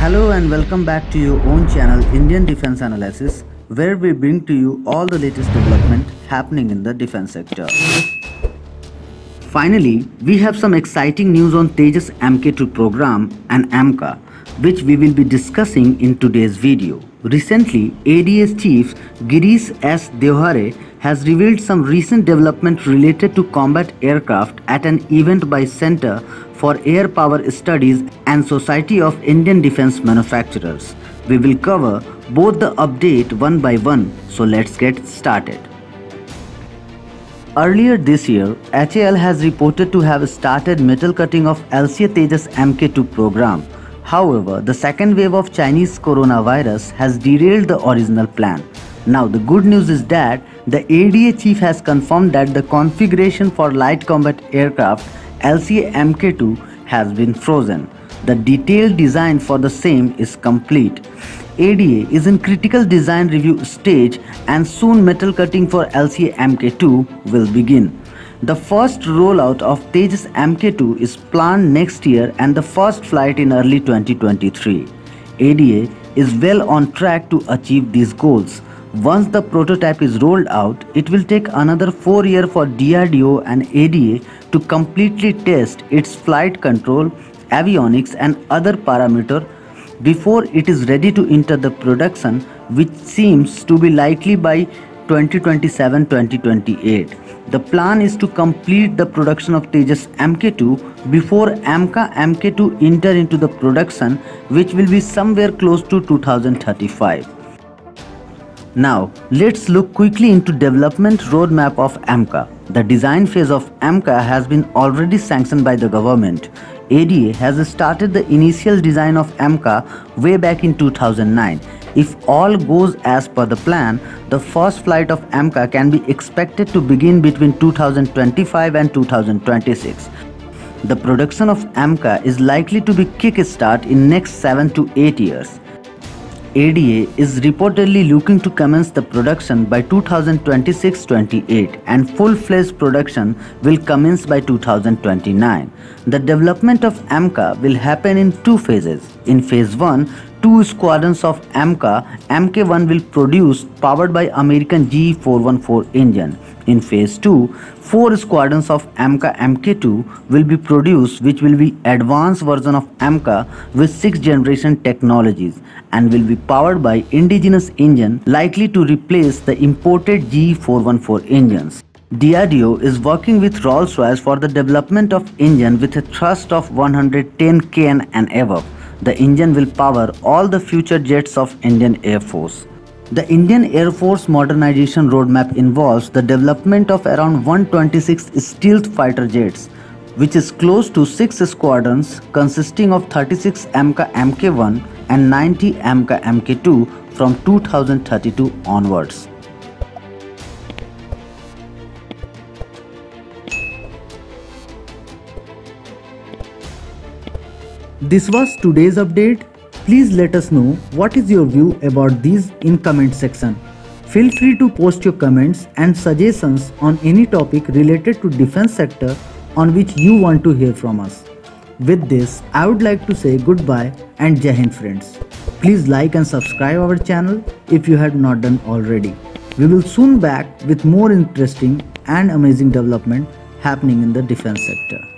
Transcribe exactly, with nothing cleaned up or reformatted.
Hello and welcome back to your own channel Indian Defense Analysis, where we bring to you all the latest development happening in the defense sector. Finally, we have some exciting news on Tejas M K two program and AMCA, which we will be discussing in today's video. Recently, A D A's Chief Girish S. Deodhare has revealed some recent development related to combat aircraft at an event by Centre for Air Power Studies and Society of Indian Defense Manufacturers. We will cover both the update one by one, so let's get started. Earlier this year, H A L has reported to have started metal cutting of L C A Tejas M K two program. However, the second wave of Chinese coronavirus has derailed the original plan. Now, the good news is that the A D A chief has confirmed that the configuration for light combat aircraft L C A M K two has been frozen. The detailed design for the same is complete. A D A is in critical design review stage and soon metal cutting for L C A M K two will begin. The first rollout of Tejas M K two is planned next year and the first flight in early twenty twenty-three. A D A is well on track to achieve these goals. Once the prototype is rolled out, it will take another four years for D R D O and A D A to completely test its flight control, avionics and other parameters before it is ready to enter the production, which seems to be likely by twenty twenty-seven to twenty twenty-eight. The plan is to complete the production of Tejas M K two before AMCA M K two enter into the production, which will be somewhere close to two thousand thirty-five. Now, let's look quickly into development roadmap of AMCA. The design phase of AMCA has been already sanctioned by the government. A D A has started the initial design of AMCA way back in two thousand nine. If all goes as per the plan, the first flight of AMCA can be expected to begin between two thousand twenty-five and two thousand twenty-six. The production of AMCA is likely to be kick-start in next seven to eight years. A D A is reportedly looking to commence the production by two thousand twenty-six to twenty-eight and full-fledged production will commence by two thousand twenty-nine. The development of AMCA will happen in two phases. In phase one, two squadrons of AMCA, M K one will produce powered by American G E four one four engine. In phase two, four squadrons of AMCA M K two will be produced, which will be advanced version of AMCA with sixth generation technologies and will be powered by indigenous engine likely to replace the imported G E four one four engines. D R D O is working with Rolls Royce for the development of engine with a thrust of one hundred ten kilonewtons and above. The engine will power all the future jets of Indian Air Force. The Indian Air Force modernization roadmap involves the development of around one hundred twenty-six stealth fighter jets, which is close to six squadrons consisting of thirty-six AMCA M K one and ninety AMCA M K two from two thousand thirty-two onwards. This was today's update. Please let us know what is your view about these in comment section. Feel free to post your comments and suggestions on any topic related to defense sector on which you want to hear from us. With this, I would like to say goodbye and Jai Hind friends. Please like and subscribe our channel if you have not done already. We will soon back with more interesting and amazing development happening in the defense sector.